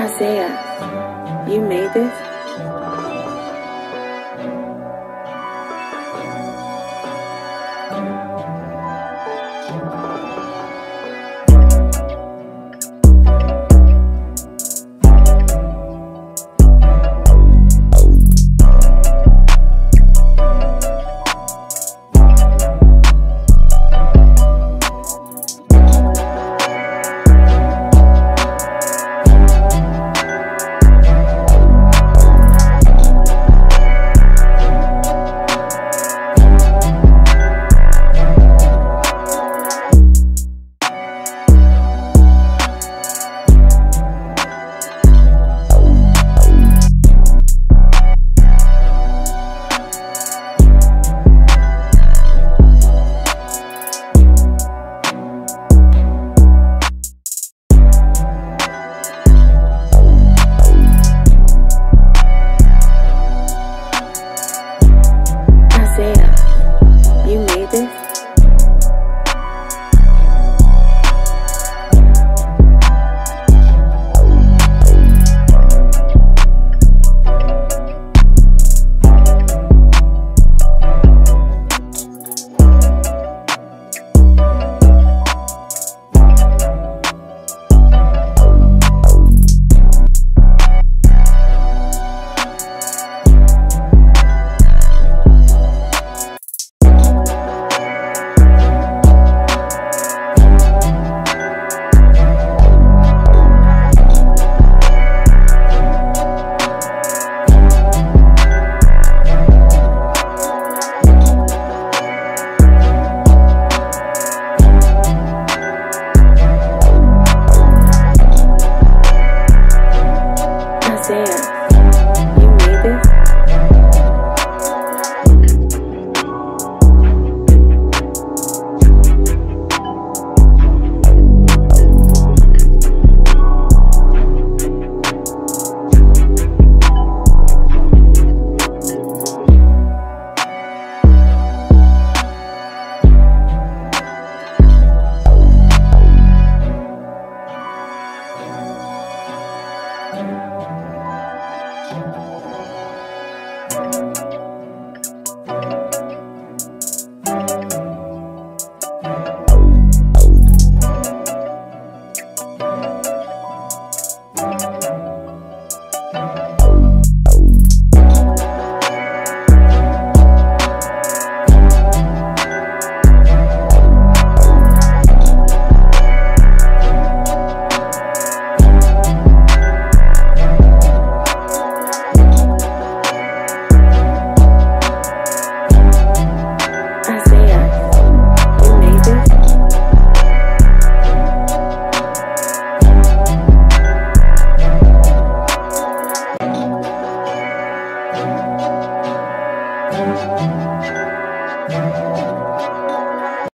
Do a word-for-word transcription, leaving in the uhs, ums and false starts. Isaiah, you made this?